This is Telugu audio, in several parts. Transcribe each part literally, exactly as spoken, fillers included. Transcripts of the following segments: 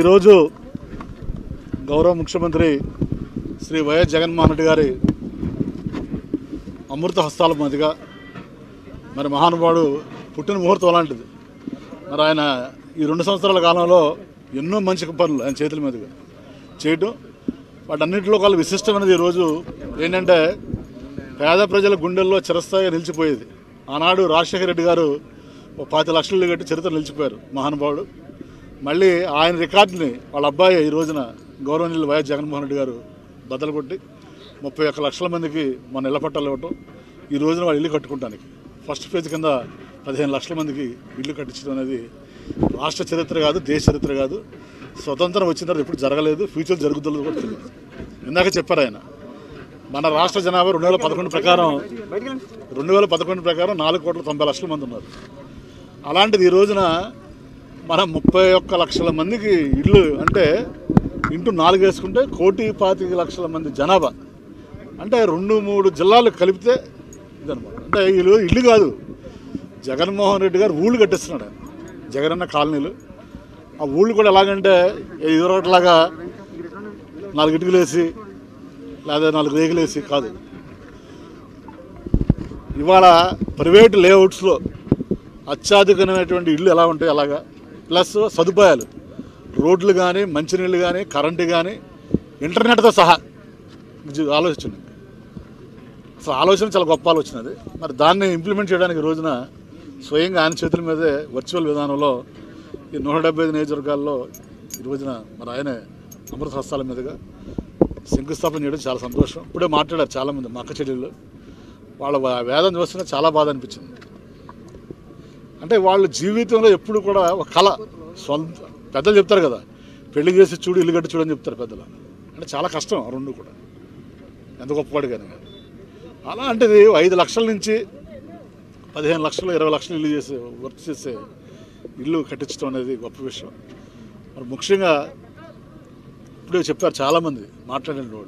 ఈరోజు గౌరవ ముఖ్యమంత్రి శ్రీ వైఎస్ జగన్మోహన్ రెడ్డి గారి అమృత హస్తాల మధ్యగా మరి మహానుభావుడు పుట్టిన ముహూర్తం అలాంటిది। మరి ఆయన ఈ రెండు సంవత్సరాల కాలంలో ఎన్నో మంచి పనులు ఆయన చేతుల మీదుగా చేయడం వాటన్నిటిలో కాల విశిష్టమైనది ఈరోజు ఏంటంటే పేద ప్రజల గుండెల్లో చిరస్థాయిగా నిలిచిపోయేది। ఆనాడు రాజశేఖర రెడ్డి గారు ఒక పాతి లక్షలు కట్టి చరిత్ర నిలిచిపోయారు మహానుభావుడు। మళ్ళీ ఆయన రికార్డుని వాళ్ళ అబ్బాయి ఈ రోజున గౌరవనీయులు వైఎస్ జగన్మోహన్ రెడ్డి గారు బద్దలు కొట్టి ముప్పై ఒక్క లక్షల మందికి మన ఇళ్ల పట్టాలు ఇవ్వటం, ఈ రోజున వాళ్ళు ఇల్లు కట్టుకోవడానికి ఫస్ట్ ఫేజ్ కింద పదిహేను లక్షల మందికి ఇల్లు కట్టించడం అనేది రాష్ట్ర చరిత్ర కాదు, దేశ చరిత్ర కాదు, స్వతంత్రం వచ్చిన తర్వాత ఎప్పుడు జరగలేదు, ఫ్యూచర్ జరుగుతుంది కూడా తెలియదు। ఇందాక చెప్పారు ఆయన మన రాష్ట్ర జనాభా రెండు వేల పదకొండు ప్రకారం రెండు వేల పదకొండు ప్రకారం నాలుగు కోట్ల తొంభై లక్షల మంది ఉన్నారు। అలాంటిది ఈ రోజున మన ముప్పై ఒక్క లక్షల మందికి ఇళ్ళు అంటే ఇంటూ నాలుగు వేసుకుంటే కోటి పాతిక లక్షల మంది జనాభా అంటే రెండు మూడు జిల్లాలు కలిపితే ఇదనమాట। అంటే వీళ్ళు ఇల్లు కాదు, జగన్మోహన్ రెడ్డి గారు ఊళ్ళు కట్టిస్తున్నాడు ఆయన, జగనన్న కాలనీలు। ఆ ఊళ్ళు కూడా ఎలాగంటే ఎదురొకటిలాగా నాలుగు ఇటుకలు వేసి లేదా నాలుగు రేగులు వేసి కాదు, ఇవాళ ప్రైవేట్ లేఅవుట్స్లో అత్యాధికమైనటువంటి ఇళ్ళు ఎలా ఉంటాయి అలాగా, ప్లస్ సదుపాయాలు రోడ్లు కానీ మంచినీళ్ళు కానీ కరెంటు కానీ ఇంటర్నెట్తో సహా ఆలోచించండి, అసలు ఆలోచన చాలా గొప్ప ఆలోచన అది। మరి దాన్ని ఇంప్లిమెంట్ చేయడానికి రోజున స్వయంగా ఆయన చేతుల మీదే వర్చువల్ విధానంలో ఈ నూట డెబ్బై ఐదు నియోజకవర్గాల్లో ఈ రోజున మరి ఆయనే అమృత హస్తాల మీదుగా శంకుస్థాపన చేయడం చాలా సంతోషం। ఇప్పుడే మాట్లాడారు చాలామంది మా అక్క చెల్లెళ్ళు, వాళ్ళ వేదం చూస్తున్నా చాలా బాధ అనిపించింది। అంటే వాళ్ళ జీవితంలో ఎప్పుడు కూడా ఒక కళ, సొంత పెద్దలు చెప్తారు కదా పెళ్లి చేసి చూడు ఇల్లు కట్టి చూడని చెప్తారు పెద్దలు, అంటే చాలా కష్టం ఆ రెండు కూడా ఎంత గొప్పవాడు కానీ కాదు। అలాంటిది ఐదు లక్షల నుంచి పదిహేను లక్షలు ఇరవై లక్షలు ఇల్లు చేసే వర్క్ చేసే ఇల్లు కట్టించడం అనేది గొప్ప విషయం। మరి ముఖ్యంగా ఇప్పుడే చెప్పారు చాలామంది మాట్లాడిన వాళ్ళు,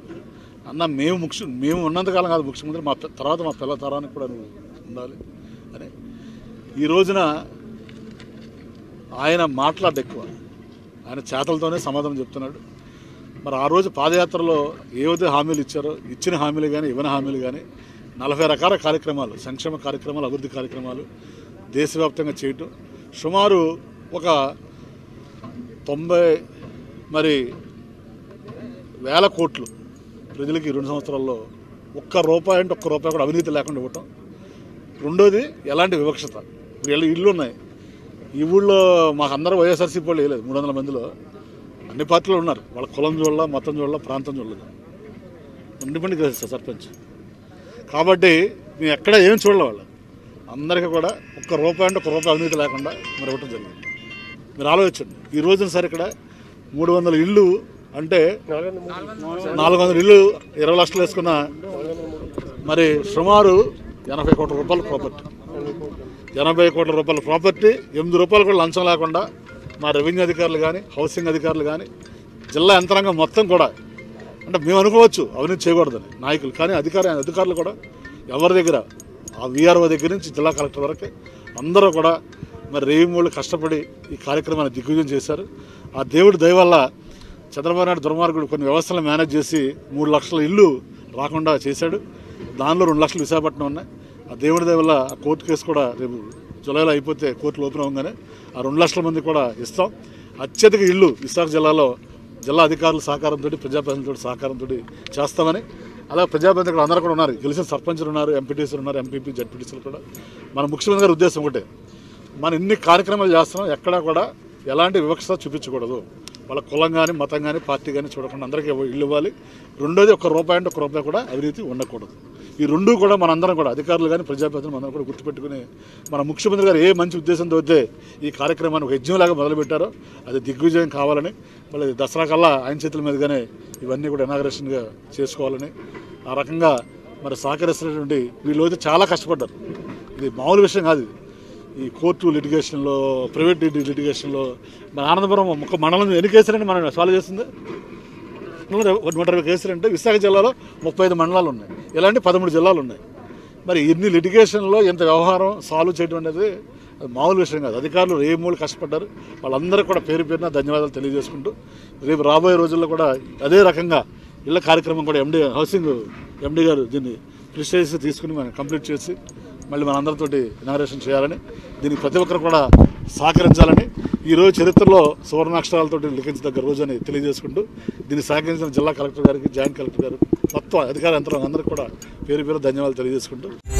అన్న మేము ముఖ్య మేము ఉన్నంతకాలం కాదు ముఖ్యమంత్రి, మా తర్వాత మా పిల్ల తరానికి కూడా నువ్వు ఉండాలి అని। ఈ రోజున ఆయన మాట్లాడ ఎక్కువ ఆయన చేతలతోనే సమాధానం చెప్తున్నాడు। మరి ఆ రోజు పాదయాత్రలో ఏవైతే హామీలు ఇచ్చారో, ఇచ్చిన హామీలు కానీ ఇవ్వని హామీలు కానీ నలభై రకాల కార్యక్రమాలు, సంక్షేమ కార్యక్రమాలు, అభివృద్ధి కార్యక్రమాలు దేశవ్యాప్తంగా చేయటం, సుమారు ఒక తొంభై మరి వేల కోట్లు ప్రజలకి రెండు సంవత్సరాల్లో ఒక్క రూపాయి అంటే ఒక్క రూపాయి కూడా అవినీతి లేకుండా ఇవ్వటం। రెండోది ఎలాంటి వివక్షత, వీళ్ళు ఇళ్ళు ఉన్నాయి ఈ ఊళ్ళో, మాకు అందరూ వైఎస్ఆర్సీపీ వాళ్ళు వేయలేదు, మూడు వందల మందిలో అన్ని పార్టీలు ఉన్నారు, వాళ్ళ కులం చూడాల, మతం చూడాల, ప్రాంతం చూడలేదు, ఇండిపెండెంట్ గ్రహిస్తారు సర్పంచ్ కాబట్టి మేము ఎక్కడ ఏం చూడాలి, వాళ్ళు అందరికీ కూడా ఒక్క రూపాయి అంటే ఒక రూపాయి అవినీతి లేకుండా మరి ఇవ్వటం జరిగింది। మీరు ఆలోచించండి ఈ రోజున సరే ఇక్కడ మూడు వందల ఇళ్ళు అంటే నాలుగు వందల ఇళ్ళు ఇరవై లక్షలు వేసుకున్న మరి సుమారు ఎనభై కోట్ల రూపాయల ప్రాపర్టీ, ఎనభై కోట్ల రూపాయల ప్రాపర్టీ ఎనిమిది రూపాయలు కూడా లంచం లేకుండా మా రెవెన్యూ అధికారులు కానీ హౌసింగ్ అధికారులు కానీ జిల్లా యంత్రాంగం మొత్తం కూడా, అంటే మేము అనుకోవచ్చు అవినీతి చేయకూడదని నాయకులు, కానీ అధికార అధికారులు కూడా ఎవరి దగ్గర ఆ వీఆర్ఓ దగ్గర నుంచి జిల్లా కలెక్టర్ వరకు అందరూ కూడా మరి రేయిమూళ్ళు కష్టపడి ఈ కార్యక్రమాన్ని దిగ్విజయం చేశారు। ఆ దేవుడి దయ వల్ల చంద్రబాబు నాయుడు దుర్మార్గుడు కొన్ని వ్యవస్థలు మేనేజ్ చేసి మూడు లక్షల ఇల్లు రాకుండా చేశాడు, దానిలో రెండు లక్షలు విశాఖపట్నం ఉన్నాయి। ఆ దేవుడి దయ వల్ల ఆ కోర్టు కేసు కూడా రేపు జూలైలో అయిపోతే కోర్టులో ఓపెన్ అవ్వగానే ఆ రెండు లక్షల మంది కూడా ఇస్తాం। అత్యధిక ఇళ్ళు విశాఖ జిల్లాలో జిల్లా అధికారుల సహకారంతో ప్రజాప్రతినిధులతో సహకారంతో చేస్తామని, అలా ప్రజాప్రతినిధులు అందరూ కూడా ఉన్నారు, గెలిచిన సర్పంచులు ఉన్నారు, ఎంపీటీసీలు ఉన్నారు, ఎంపీపీ జడ్పీటీసీలు కూడా। మన ముఖ్యమంత్రి గారి ఉద్దేశం ఒకటే, మనం ఇన్ని కార్యక్రమాలు చేస్తున్నాం ఎక్కడా కూడా ఎలాంటి వివక్షత చూపించకూడదు, వాళ్ళ కులం కానీ మతం కానీ పార్టీ కానీ చూడకుండా అందరికీ ఇల్లు ఇవ్వాలి। రెండోది ఒక రూపాయి అంటే ఒక రూపాయి కూడా అవినీతి ఉండకూడదు। ఈ రెండు కూడా మనందరం కూడా అధికారులు కానీ ప్రజాప్రతినిధులు అందరం కూడా గుర్తుపెట్టుకుని మన ముఖ్యమంత్రి గారు ఏ మంచి ఉద్దేశంతో అయితే ఈ కార్యక్రమాన్ని ఒక యజ్ఞంలాగా మొదలుపెట్టారో అది దిగ్విజయం కావాలని, మళ్ళీ దసరా కల్లా ఆయన చేతుల మీదుగానే ఇవన్నీ కూడా ఇనాగరేషన్గా చేసుకోవాలని ఆ రకంగా మరి సహకరిస్తున్నటువంటి వీళ్ళు అయితే చాలా కష్టపడ్డారు। ఇది మామూలు విషయం కాదు, ఈ కోర్టు లిటిగేషన్లో ప్రైవేట్ లిటిగేషన్లో మన ఆనందపురం ఒక మండలం ఎన్ని కేసులంటే మనం సాల్వ్ చేస్తుంది నూట ఇరవై కేసులంటే, విశాఖ జిల్లాలో ముప్పై ఐదు మండలాలు ఉన్నాయి, ఇలాంటి పదమూడు జిల్లాలు ఉన్నాయి। మరి ఇన్ని లిటిగేషన్లో ఇంత వ్యవహారం సాల్వ్ చేయడం అనేది మామూలు విషయం కాదు। అధికారులు రేమూలు కష్టపడ్డారు, వాళ్ళందరికీ కూడా పేరు పేరున ధన్యవాదాలు తెలియజేసుకుంటూ రేపు రాబోయే రోజుల్లో కూడా అదే రకంగా ఇళ్ళ కార్యక్రమం కూడా ఎండి హౌసింగ్ ఎండి గారు దీన్ని కృషి చేసి తీసుకుని మనం కంప్లీట్ చేసి మళ్ళీ మనందరితోటి ఇనాగరేషన్ చేయాలని, దీనికి ప్రతి ఒక్కరు కూడా సహకరించాలని ఈరోజు చరిత్రలో సువర్ణాక్షరాలతో లిఖించదగ్గ రోజు అని తెలియజేసుకుంటూ దీన్ని సహకరించిన జిల్లా కలెక్టర్ గారికి, జాయింట్ కలెక్టర్ గారు, మొత్తం అధికార యంత్రాంగం అందరికీ కూడా పేరు పేరు ధన్యవాదాలు తెలియజేసుకుంటూ